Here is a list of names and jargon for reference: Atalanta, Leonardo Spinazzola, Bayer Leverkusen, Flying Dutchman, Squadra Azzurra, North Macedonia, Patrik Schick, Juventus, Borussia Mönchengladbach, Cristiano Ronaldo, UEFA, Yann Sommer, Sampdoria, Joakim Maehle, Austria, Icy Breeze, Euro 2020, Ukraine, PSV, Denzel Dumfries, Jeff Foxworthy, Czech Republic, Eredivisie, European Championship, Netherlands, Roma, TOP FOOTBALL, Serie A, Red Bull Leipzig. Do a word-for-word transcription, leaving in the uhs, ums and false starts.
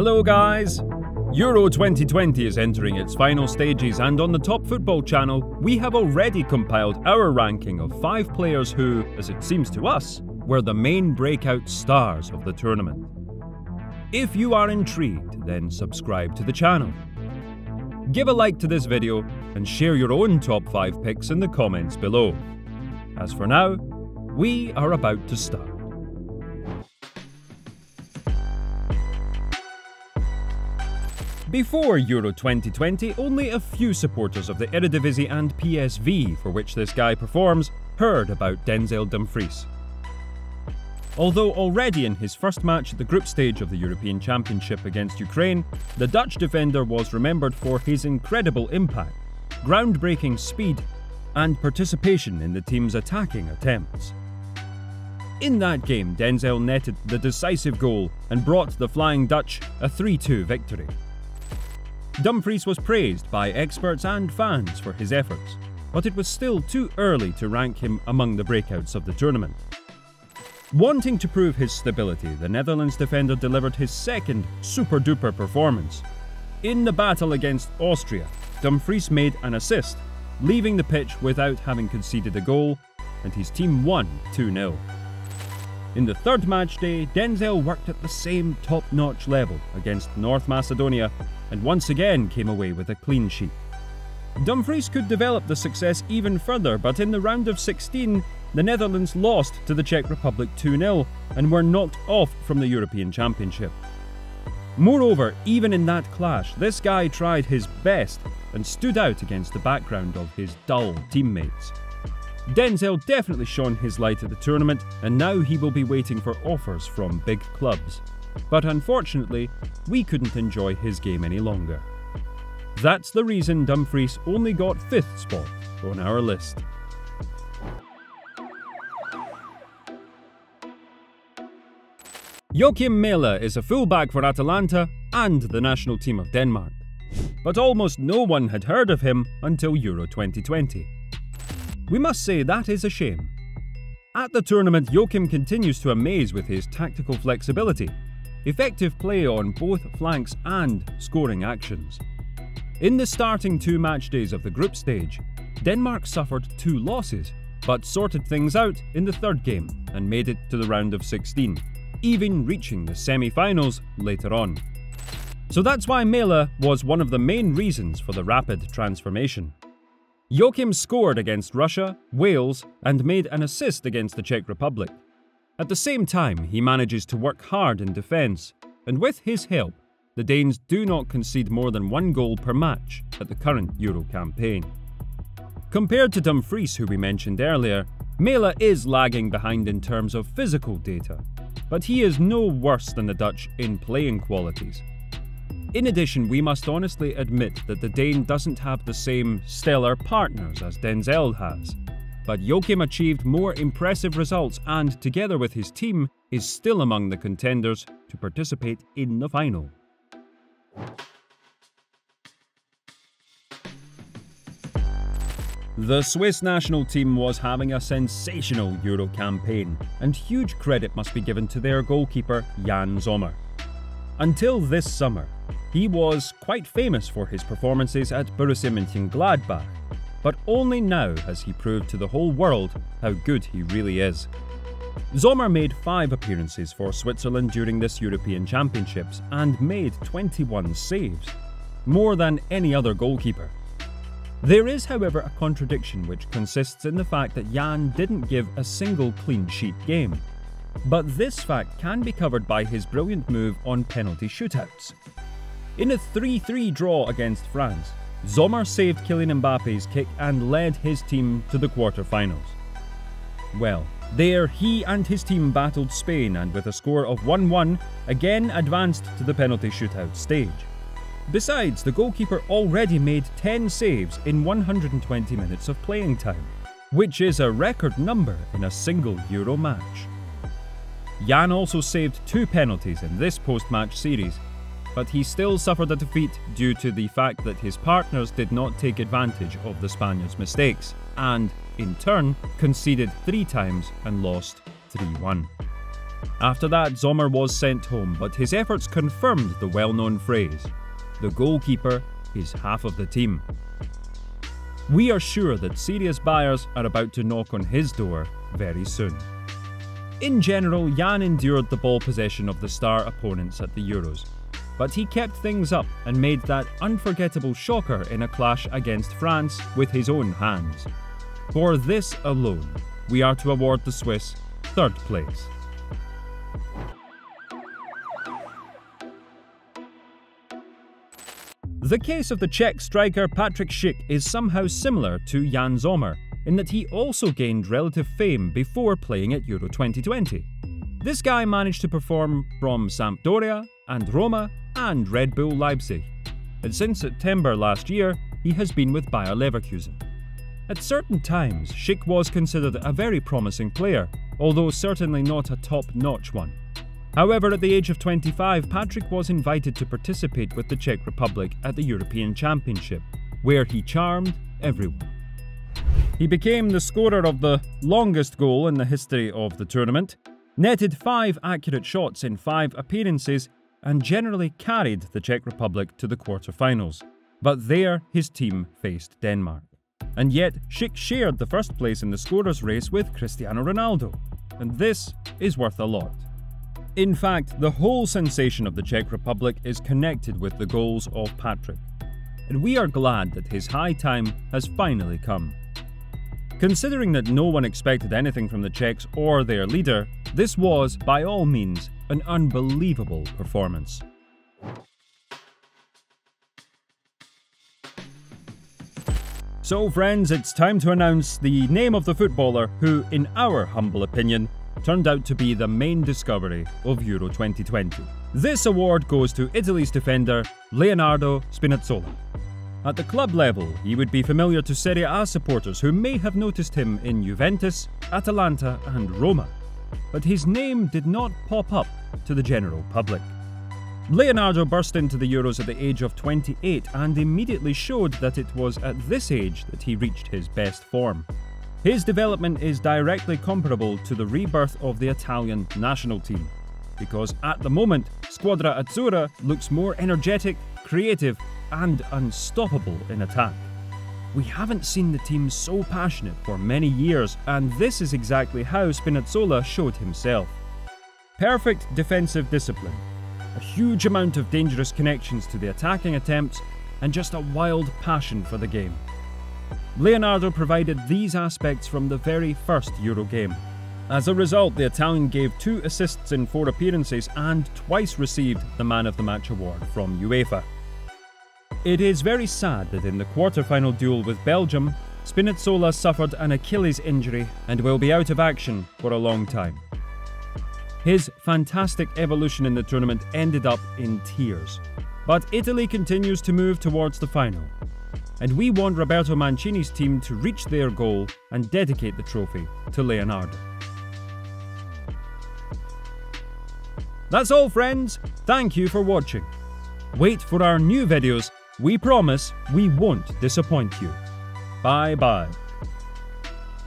Hello guys! Euro twenty twenty is entering its final stages, and on the Top Football channel we have already compiled our ranking of five players who, as it seems to us, were the main breakout stars of the tournament. If you are intrigued, then subscribe to the channel. Give a like to this video and share your own top five picks in the comments below. As for now, we are about to start. Before Euro twenty twenty, only a few supporters of the Eredivisie and P S V, for which this guy performs, heard about Denzel Dumfries. Although already in his first match at the group stage of the European Championship against Ukraine, the Dutch defender was remembered for his incredible impact, groundbreaking speed, and participation in the team's attacking attempts. In that game, Denzel netted the decisive goal and brought the Flying Dutch a three two victory. Dumfries was praised by experts and fans for his efforts, but it was still too early to rank him among the breakouts of the tournament. Wanting to prove his stability, the Netherlands defender delivered his second super-duper performance. In the battle against Austria, Dumfries made an assist, leaving the pitch without having conceded a goal, and his team won two nil. In the third match day, Denzel worked at the same top-notch level against North Macedonia and once again came away with a clean sheet. Dumfries could develop the success even further, but in the round of sixteen, the Netherlands lost to the Czech Republic two nil and were knocked off from the European Championship. Moreover, even in that clash, this guy tried his best and stood out against the background of his dull teammates. Denzel definitely shone his light at the tournament, and now he will be waiting for offers from big clubs. But unfortunately, we couldn't enjoy his game any longer. That's the reason Dumfries only got fifth spot on our list. Joakim Maehle is a fullback for Atalanta and the national team of Denmark. But almost no one had heard of him until Euro twenty twenty. We must say that is a shame. At the tournament, Joakim continues to amaze with his tactical flexibility, effective play on both flanks and scoring actions. In the starting two match days of the group stage, Denmark suffered two losses, but sorted things out in the third game and made it to the round of sixteen, even reaching the semi-finals later on. So that's why Maehle was one of the main reasons for the rapid transformation. Joakim scored against Russia, Wales, and made an assist against the Czech Republic. At the same time, he manages to work hard in defence, and with his help, the Danes do not concede more than one goal per match at the current Euro campaign. Compared to Dumfries, who we mentioned earlier, Maehle is lagging behind in terms of physical data, but he is no worse than the Dutch in playing qualities. In addition, we must honestly admit that the Dane doesn't have the same stellar partners as Denzel has, but Joakim achieved more impressive results and, together with his team, is still among the contenders to participate in the final. The Swiss national team was having a sensational Euro campaign, and huge credit must be given to their goalkeeper Yann Sommer. Until this summer, he was quite famous for his performances at Borussia Mönchengladbach, but only now has he proved to the whole world how good he really is. Sommer made five appearances for Switzerland during this European Championships and made twenty-one saves, more than any other goalkeeper. There is, however, a contradiction which consists in the fact that Yann didn't give a single clean sheet game. But this fact can be covered by his brilliant move on penalty shootouts. In a three three draw against France, Sommer saved Kylian Mbappe's kick and led his team to the quarter-finals. Well, there he and his team battled Spain and with a score of one one, again advanced to the penalty shootout stage. Besides, the goalkeeper already made ten saves in one hundred twenty minutes of playing time, which is a record number in a single Euro match. Yann also saved two penalties in this post-match series, but he still suffered a defeat due to the fact that his partners did not take advantage of the Spaniards' mistakes and, in turn, conceded three times and lost three one. After that, Sommer was sent home, but his efforts confirmed the well-known phrase, the goalkeeper is half of the team. We are sure that serious buyers are about to knock on his door very soon. In general, Yann endured the ball possession of the star opponents at the Euros, but he kept things up and made that unforgettable shocker in a clash against France with his own hands. For this alone, we are to award the Swiss third place. The case of the Czech striker Patrik Schick is somehow similar to Yann Sommer in that he also gained relative fame before playing at Euro twenty twenty. This guy managed to perform from Sampdoria and Roma and Red Bull Leipzig, and since September last year he has been with Bayer Leverkusen. At certain times, Schick was considered a very promising player, although certainly not a top-notch one. However, at the age of twenty-five, Patrik was invited to participate with the Czech Republic at the European Championship, where he charmed everyone. He became the scorer of the longest goal in the history of the tournament, netted five accurate shots in five appearances, and generally carried the Czech Republic to the quarter-finals. But there, his team faced Denmark. And yet, Schick shared the first place in the scorers' race with Cristiano Ronaldo, and this is worth a lot. In fact, the whole sensation of the Czech Republic is connected with the goals of Patrik, and we are glad that his high time has finally come. Considering that no one expected anything from the Czechs or their leader, this was, by all means, an unbelievable performance. So friends, it's time to announce the name of the footballer who, in our humble opinion, turned out to be the main discovery of Euro twenty twenty. This award goes to Italy's defender, Leonardo Spinazzola. At the club level, he would be familiar to Serie A supporters who may have noticed him in Juventus, Atalanta and Roma, but his name did not pop up to the general public. Leonardo burst into the Euros at the age of twenty-eight and immediately showed that it was at this age that he reached his best form. His development is directly comparable to the rebirth of the Italian national team, because at the moment, Squadra Azzurra looks more energetic, creative, and unstoppable in attack. We haven't seen the team so passionate for many years, and this is exactly how Spinazzola showed himself. Perfect defensive discipline, a huge amount of dangerous connections to the attacking attempts, and just a wild passion for the game. Leonardo provided these aspects from the very first Euro game. As a result, the Italian gave two assists in four appearances and twice received the Man of the Match award from UEFA. It is very sad that in the quarter-final duel with Belgium, Spinazzola suffered an Achilles injury and will be out of action for a long time. His fantastic evolution in the tournament ended up in tears, but Italy continues to move towards the final. And we want Roberto Mancini's team to reach their goal and dedicate the trophy to Leonardo. That's all, friends. Thank you for watching. Wait for our new videos. We promise we won't disappoint you. Bye bye.